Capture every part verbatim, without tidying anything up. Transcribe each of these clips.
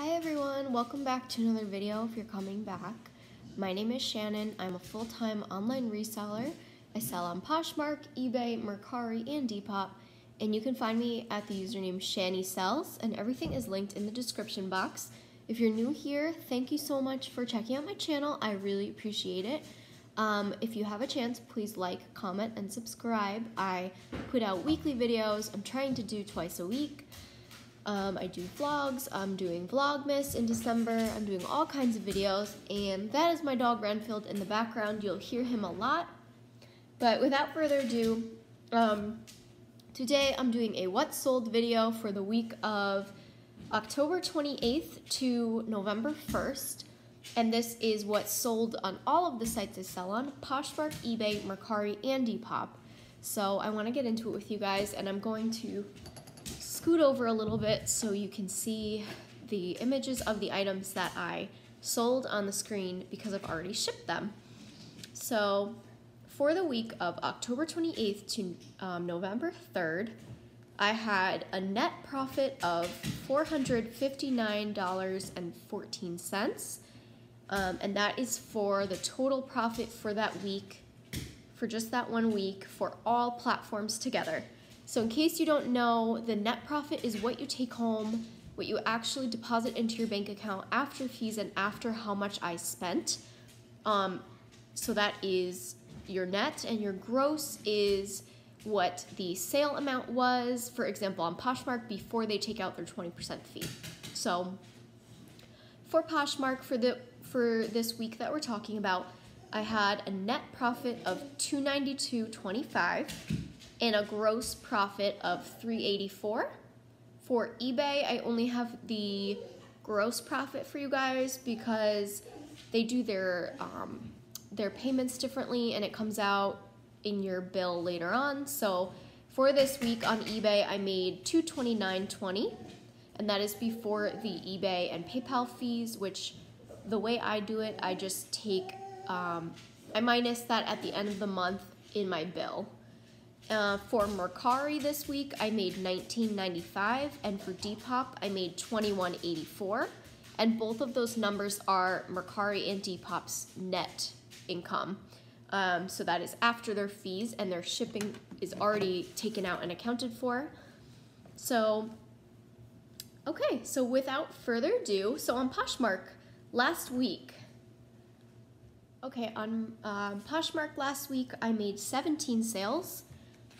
Hi everyone, welcome back to another video if you're coming back. My name is Shannon. I'm a full-time online reseller. I sell on Poshmark, eBay, Mercari, and Depop, and you can find me at the username ShannySells, and everything is linked in the description box. If you're new here, thank you so much for checking out my channel. I really appreciate it. Um, if you have a chance, please like, comment, and subscribe. I put out weekly videos. I'm trying to do twice a week. Um, I do vlogs, I'm doing Vlogmas in December, I'm doing all kinds of videos, and that is my dog Renfield in the background. You'll hear him a lot. But without further ado, um, today I'm doing a What Sold video for the week of October twenty-eighth to November first, and this is what sold on all of the sites I sell on, Poshmark, eBay, Mercari, and Depop. So I want to get into it with you guys, and I'm going to scoot over a little bit so you can see the images of the items that I sold on the screen because I've already shipped them. So for the week of October twenty-eighth to um, November third, I had a net profit of four hundred fifty-nine dollars and fourteen cents, um, and that is for the total profit for that week, for just that one week, for all platforms together. So in case you don't know, the net profit is what you take home, what you actually deposit into your bank account after fees and after how much I spent. Um, so that is your net, and your gross is what the sale amount was, for example, on Poshmark before they take out their twenty percent fee. So for Poshmark, for, the, for this week that we're talking about, I had a net profit of two hundred ninety-two dollars and twenty-five cents. and a gross profit of three hundred eighty-four dollars. For eBay, I only have the gross profit for you guys because they do their, um, their payments differently, and it comes out in your bill later on. So for this week on eBay, I made two hundred twenty-nine dollars and twenty cents, and that is before the eBay and PayPal fees, which the way I do it, I just take, um, I minus that at the end of the month in my bill. Uh, for Mercari this week, I made nineteen ninety-five, and for Depop, I made twenty-one eighty-four, and both of those numbers are Mercari and Depop's net income. Um, so that is after their fees, and their shipping is already taken out and accounted for. So, okay, so without further ado, so on Poshmark last week, okay, on um, Poshmark last week, I made seventeen sales.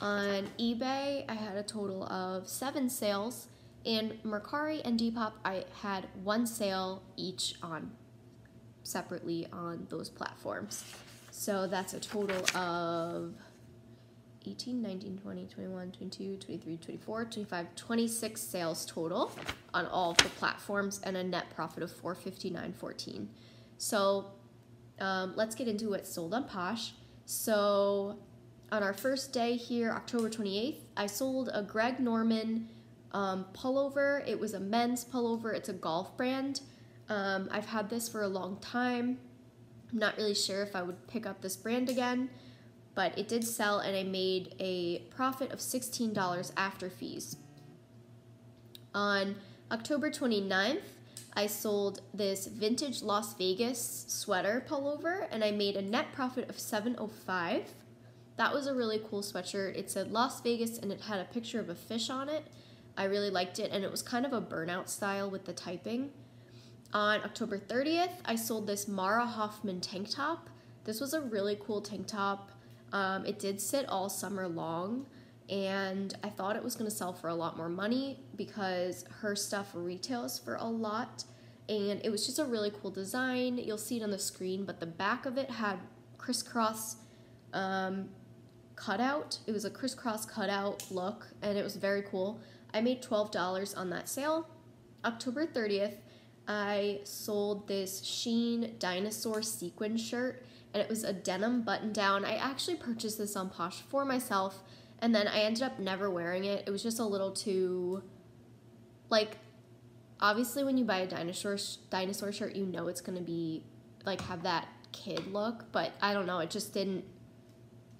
On eBay, I had a total of seven sales. In Mercari and Depop, I had one sale each on separately on those platforms. So that's a total of eighteen, nineteen, twenty, twenty-one, twenty-two, twenty-three, twenty-four, twenty-five, twenty-six sales total on all of the platforms, and a net profit of four hundred fifty-nine dollars and fourteen cents. So um, let's get into what's sold on Posh. So on our first day here, October twenty-eighth, I sold a Greg Norman um, pullover. It was a men's pullover. It's a golf brand. Um, I've had this for a long time. I'm not really sure if I would pick up this brand again, but it did sell, and I made a profit of sixteen dollars after fees. On October twenty-ninth, I sold this vintage Las Vegas sweater pullover, and I made a net profit of seven oh five. That was a really cool sweatshirt. It said Las Vegas, and it had a picture of a fish on it. I really liked it, and it was kind of a burnout style with the typing. On October thirtieth, I sold this Mara Hoffman tank top. This was a really cool tank top. Um, it did sit all summer long, and I thought it was gonna sell for a lot more money because her stuff retails for a lot, and it was just a really cool design. You'll see it on the screen, but the back of it had crisscross um, cutout. It was a crisscross cutout look, and it was very cool. I made twelve dollars on that sale. October thirtieth, I sold this Sheen dinosaur sequin shirt, and it was a denim button down. I actually purchased this on Posh for myself, and then I ended up never wearing it. It was just a little too, like, obviously when you buy a dinosaur dinosaur shirt, you know it's going to be, like, have that kid look, but I don't know. It just didn't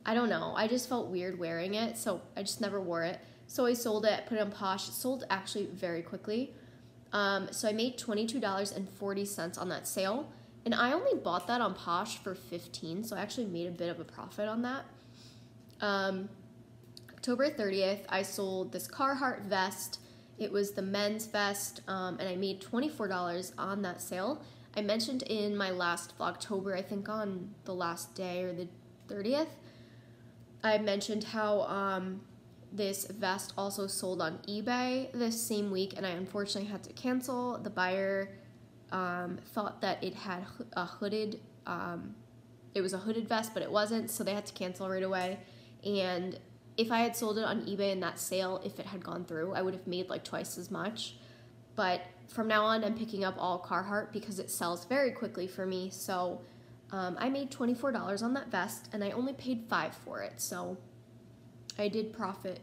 I don't know. I just felt weird wearing it, so I just never wore it. So I sold it, put it on Posh. It sold actually very quickly. Um, so I made twenty-two dollars and forty cents on that sale, and I only bought that on Posh for fifteen dollars, so I actually made a bit of a profit on that. Um, October thirtieth, I sold this Carhartt vest. It was the men's vest, um, and I made twenty-four dollars on that sale. I mentioned in my last Vlogtober, I think on the last day or the thirtieth, I mentioned how um, this vest also sold on eBay this same week, and I unfortunately had to cancel. The buyer um, thought that it had a hooded, um, it was a hooded vest, but it wasn't, so they had to cancel right away. And if I had sold it on eBay in that sale, if it had gone through, I would have made like twice as much. But from now on, I'm picking up all Carhartt because it sells very quickly for me. So um, I made twenty-four dollars on that vest, and I only paid five dollars for it, so I did profit.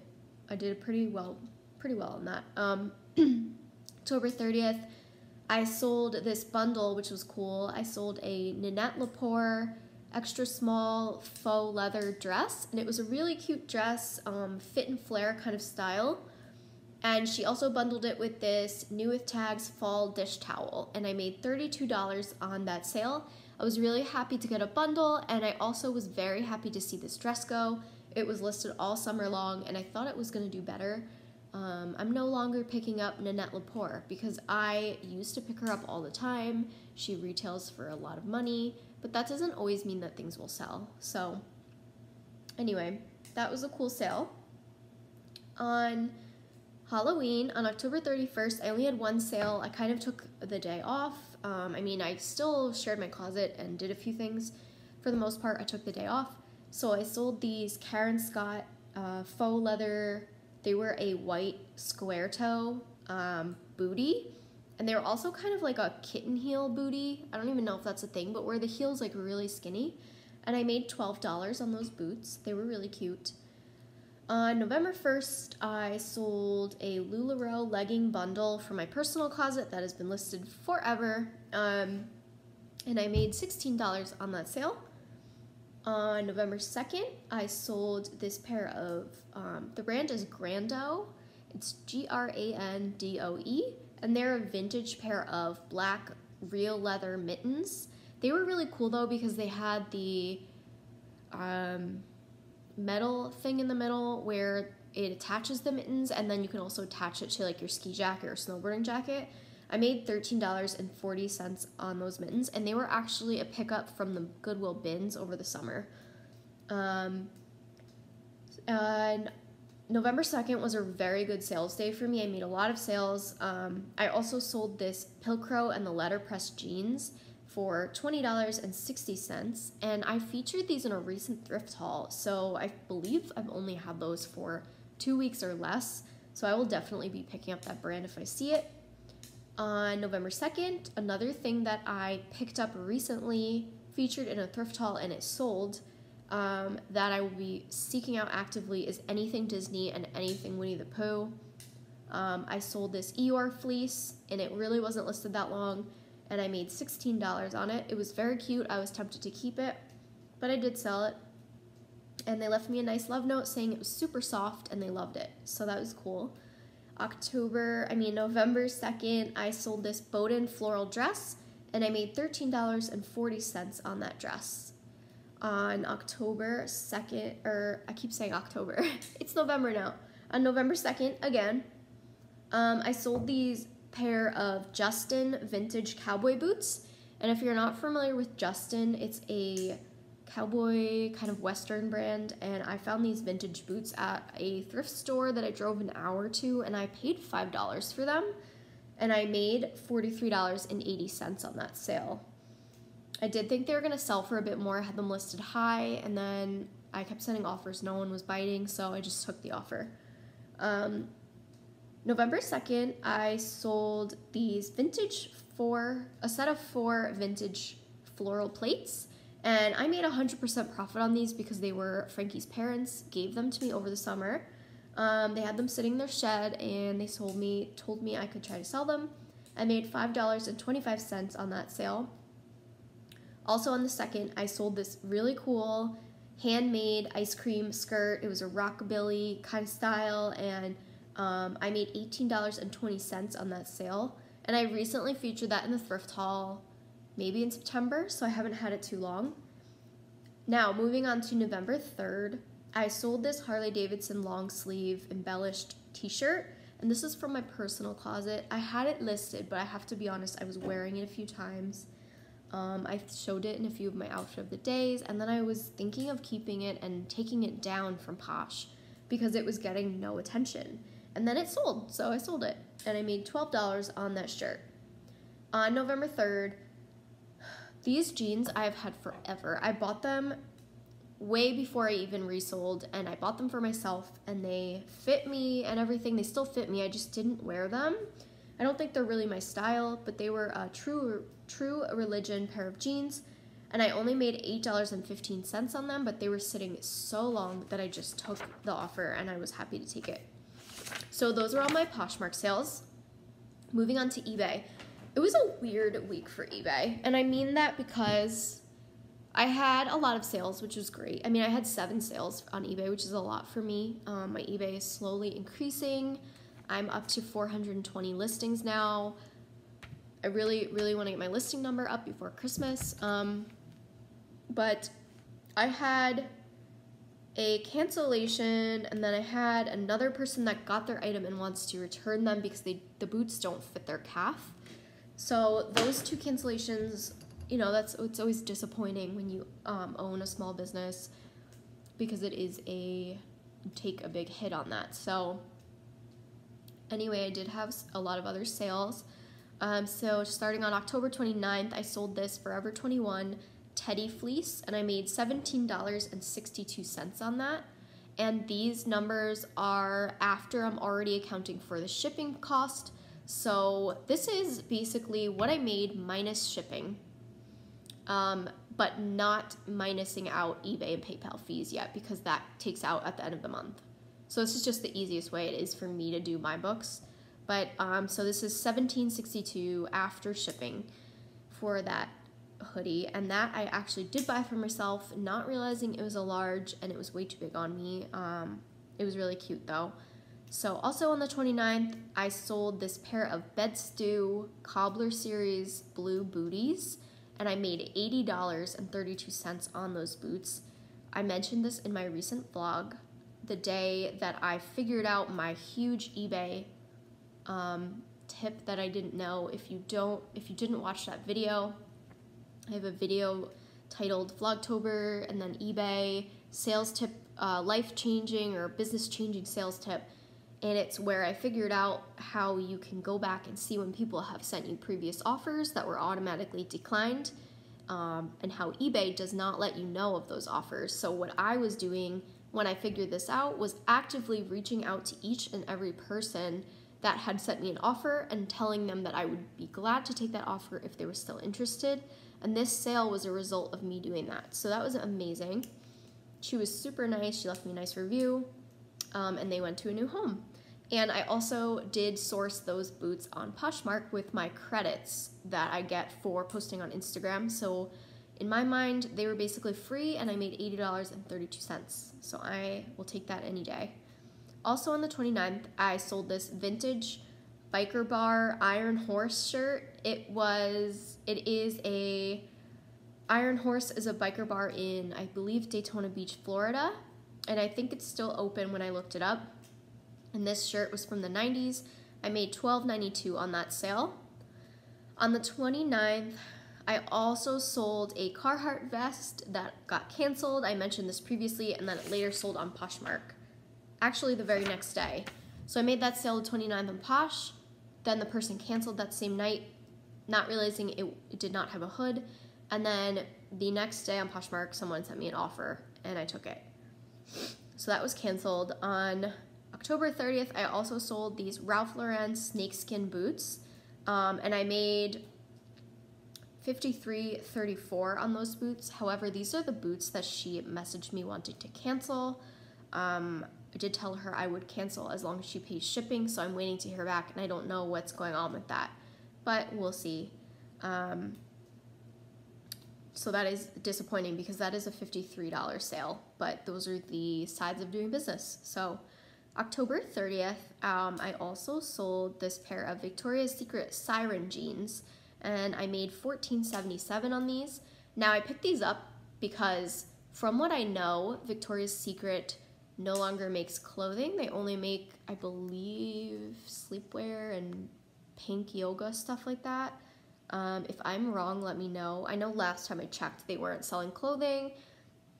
I did pretty well, pretty well on that. Um, October thirtieth, I sold this bundle, which was cool. I sold a Nanette Lepore extra small faux leather dress, and it was a really cute dress, um, fit and flare kind of style. And she also bundled it with this New With Tags fall dish towel, and I made thirty-two dollars on that sale. I was really happy to get a bundle, and I also was very happy to see this dress go. It was listed all summer long, and I thought it was gonna do better. Um, I'm no longer picking up Nanette Lepore because I used to pick her up all the time. She retails for a lot of money, but that doesn't always mean that things will sell. So anyway, that was a cool sale. On Halloween, on October thirty-first, I only had one sale. I kind of took the day off. Um, I mean, I still shared my closet and did a few things. For the most part, I took the day off. So I sold these Karen Scott uh, faux leather, they were a white square toe um, bootie, and they were also kind of like a kitten heel bootie. I don't even know if that's a thing, but where the heel's like really skinny, and I made twelve dollars on those boots. They were really cute. On November first, I sold a LuLaRoe legging bundle for my personal closet that has been listed forever, um, and I made sixteen dollars on that sale. On November second, I sold this pair of, um, the brand is Grando, it's G R A N D O E, and they're a vintage pair of black real leather mittens. They were really cool though because they had the um, metal thing in the middle where it attaches the mittens, and then you can also attach it to like your ski jacket or snowboarding jacket. I made thirteen dollars and forty cents on those mittens, and they were actually a pickup from the Goodwill bins over the summer. Um, and November second was a very good sales day for me. I made a lot of sales. Um, I also sold this Pilcro and the letterpress jeans for twenty dollars and sixty cents, and I featured these in a recent thrift haul, so I believe I've only had those for two weeks or less, so I will definitely be picking up that brand if I see it. On November second, another thing that I picked up recently, featured in a thrift haul and it sold, um, that I will be seeking out actively is anything Disney and anything Winnie the Pooh. Um, I sold this Eeyore fleece, and it really wasn't listed that long, and I made sixteen dollars on it. It was very cute. I was tempted to keep it, but I did sell it, and they left me a nice love note saying it was super soft and they loved it, so that was cool. October, I mean November second, I sold this Boden floral dress, and I made thirteen dollars and forty cents on that dress. On October second, or I keep saying October, it's November now. On November second, again, um, I sold these pair of Justin vintage cowboy boots, and if you're not familiar with Justin, it's a cowboy kind of western brand, and I found these vintage boots at a thrift store that I drove an hour to, and I paid five dollars for them, and I made forty-three dollars and eighty cents on that sale. I did think they were gonna sell for a bit more. I had them listed high, and then I kept sending offers, no one was biting, so I just took the offer. um, November second, I sold these vintage four a set of four vintage floral plates, and I made one hundred percent profit on these because they were Frankie's parents, gave them to me over the summer. Um, they had them sitting in their shed, and they sold me, told me I could try to sell them. I made five dollars and twenty-five cents on that sale. Also on the second, I sold this really cool handmade ice cream skirt. It was a rockabilly kind of style, and um, I made eighteen dollars and twenty cents on that sale. And I recently featured that in the thrift haul, maybe in September, so I haven't had it too long. Now, moving on to November third, I sold this Harley Davidson long sleeve embellished t-shirt, and this is from my personal closet. I had it listed, but I have to be honest, I was wearing it a few times. Um, I showed it in a few of my outfit of the days, and then I was thinking of keeping it and taking it down from Posh because it was getting no attention. And then it sold, so I sold it, and I made twelve dollars on that shirt. On November third, these jeans I've had forever. I bought them way before I even resold, and I bought them for myself, and they fit me and everything. They still fit me, I just didn't wear them. I don't think they're really my style, but they were a true true religion pair of jeans, and I only made eight dollars and fifteen cents on them, but they were sitting so long that I just took the offer, and I was happy to take it. So those were all my Poshmark sales. Moving on to eBay. It was a weird week for eBay, and I mean that because I had a lot of sales, which was great. I mean, I had seven sales on eBay, which is a lot for me. Um, my eBay is slowly increasing. I'm up to four hundred twenty listings now. I really, really want to get my listing number up before Christmas. Um, but I had a cancellation, and then I had another person that got their item and wants to return them because they, the boots don't fit their calf. So those two cancellations, you know, that's, it's always disappointing when you um, own a small business, because it is a, take a big hit on that. So anyway, I did have a lot of other sales. Um, so starting on October twenty-ninth, I sold this Forever twenty-one Teddy Fleece, and I made seventeen dollars and sixty-two cents on that. And these numbers are after I'm already accounting for the shipping cost. So this is basically what I made minus shipping, um, but not minusing out eBay and PayPal fees yet, because that takes out at the end of the month. So this is just the easiest way it is for me to do my books. But um, so this is seventeen sixty-two after shipping for that hoodie, and that I actually did buy for myself, not realizing it was a large and it was way too big on me. Um, it was really cute though. So also on the twenty-ninth, I sold this pair of Bed Stu Cobbler Series blue booties, and I made eighty dollars and thirty-two cents on those boots. I mentioned this in my recent vlog, the day that I figured out my huge eBay um, tip that I didn't know. If you don't, if you didn't watch that video, I have a video titled Vlogtober and then eBay sales tip, uh, life-changing or business-changing sales tip. And it's where I figured out how you can go back and see when people have sent you previous offers that were automatically declined, um, and how eBay does not let you know of those offers. So what I was doing when I figured this out was actively reaching out to each and every person that had sent me an offer and telling them that I would be glad to take that offer if they were still interested. And this sale was a result of me doing that. So that was amazing. She was super nice. She left me a nice review. Um, and they went to a new home. And I also did source those boots on Poshmark with my credits that I get for posting on Instagram. So in my mind, they were basically free, and I made eighty dollars and thirty-two cents. So I will take that any day. Also on the twenty-ninth, I sold this vintage biker bar Iron Horse shirt. It was, it is a, Iron Horse is a biker bar in, I believe, Daytona Beach, Florida. And I think it's still open when I looked it up. And this shirt was from the nineties. I made twelve ninety-two on that sale. On the twenty-ninth, I also sold a Carhartt vest that got canceled. I mentioned this previously, and then it later sold on Poshmark. Actually, the very next day. So I made that sale the twenty-ninth on Posh. Then the person canceled that same night, not realizing it, it did not have a hood. And then the next day on Poshmark, someone sent me an offer, and I took it. So that was canceled. On October thirtieth, I also sold these Ralph Lauren snakeskin boots, um, and I made fifty-three thirty-four on those boots. However, these are the boots that she messaged me wanting to cancel. Um, I did tell her I would cancel as long as she pays shipping, so I'm waiting to hear back, and I don't know what's going on with that, but we'll see. Um, So that is disappointing because that is a fifty-three dollar sale, but those are the sides of doing business. So October thirtieth, um, I also sold this pair of Victoria's Secret Siren jeans, and I made fourteen seventy-seven on these. Now, I picked these up because from what I know, Victoria's Secret no longer makes clothing. They only make, I believe, sleepwear and pink yoga, stuff like that. Um, if I'm wrong, let me know. I know last time I checked, they weren't selling clothing.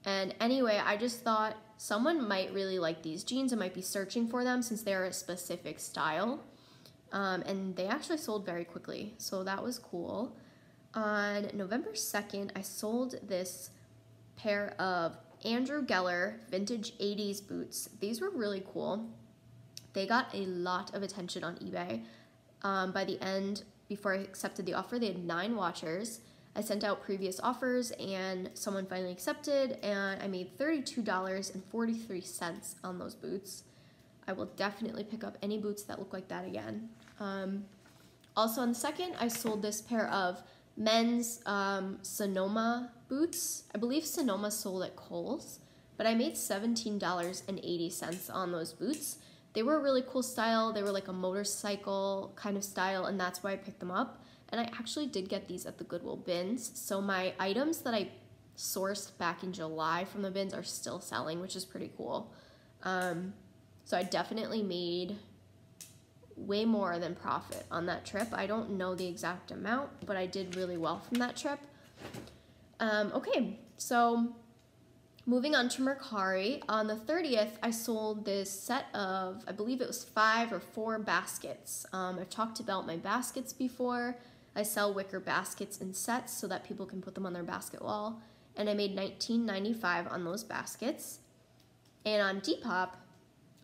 And anyway, I just thought someone might really like these jeans and might be searching for them since they're a specific style. Um, and they actually sold very quickly, so that was cool. On November second, I sold this pair of Andrew Geller vintage eighties boots. These were really cool. They got a lot of attention on eBay. Um, by the end, before I accepted the offer, they had nine watchers. I sent out previous offers and someone finally accepted, and I made thirty-two dollars and forty-three cents on those boots. I will definitely pick up any boots that look like that again. Um, also on the second, I sold this pair of men's um, Sonoma boots. I believe Sonoma sold at Kohl's, but I made seventeen dollars and eighty cents on those boots. They were a really cool style. They were like a motorcycle kind of style, and that's why I picked them up. And I actually did get these at the Goodwill bins, so my items that I sourced back in July from the bins are still selling, which is pretty cool. Um, so I definitely made way more than profit on that trip. I don't know the exact amount, but I did really well from that trip. Um, okay, so moving on to Mercari, on the thirtieth, I sold this set of, I believe it was five or four baskets. Um, I've talked about my baskets before. I sell wicker baskets in sets so that people can put them on their basket wall, and I made nineteen ninety-five on those baskets. And on Depop,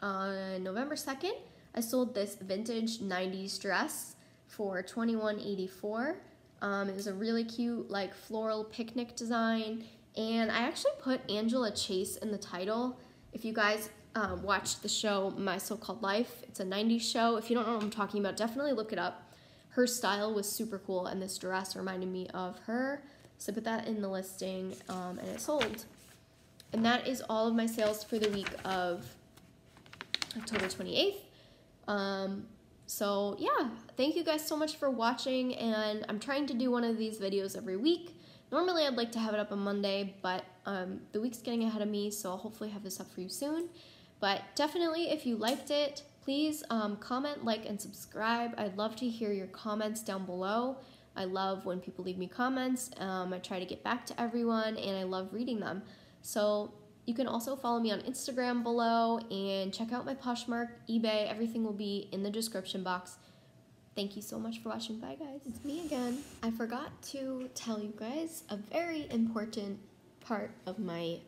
on November second, I sold this vintage nineties dress for twenty-one eighty-four. Um, it was a really cute like floral picnic design, and I actually put Angela Chase in the title. If you guys um, watched the show My So-Called Life, it's a nineties show. If you don't know what I'm talking about, definitely look it up. Her style was super cool, and this dress reminded me of her. So I put that in the listing, um, and it sold. And that is all of my sales for the week of October twenty-eighth. Um, so yeah, thank you guys so much for watching, and I'm trying to do one of these videos every week. Normally I'd like to have it up on Monday, but um, the week's getting ahead of me, so I'll hopefully have this up for you soon. But definitely, if you liked it, please um, comment, like, and subscribe. I'd love to hear your comments down below. I love when people leave me comments. Um, I try to get back to everyone, and I love reading them. So you can also follow me on Instagram below, and check out my Poshmark, eBay. Everything will be in the description box. Thank you so much for watching. Bye, guys. It's me again. I forgot to tell you guys a very important part of my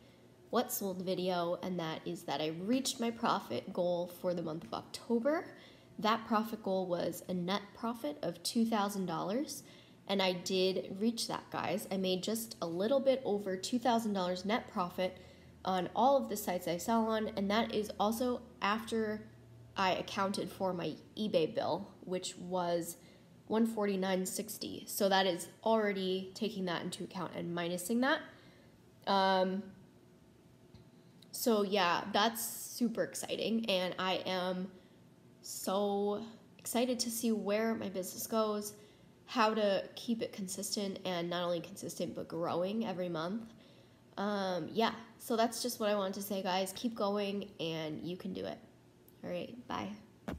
what sold video, and that is that I reached my profit goal for the month of October. That profit goal was a net profit of two thousand dollars, and I did reach that, guys. I made just a little bit over two thousand dollars net profit on all of the sites I sell on, and that is also after I accounted for my eBay bill, which was one forty-nine sixty. So that is already taking that into account and minusing that. Um, so yeah, that's super exciting, and I am so excited to see where my business goes, how to keep it consistent, and not only consistent but growing every month. Um, yeah, so that's just what I wanted to say, guys. Keep going, and you can do it. All right, bye.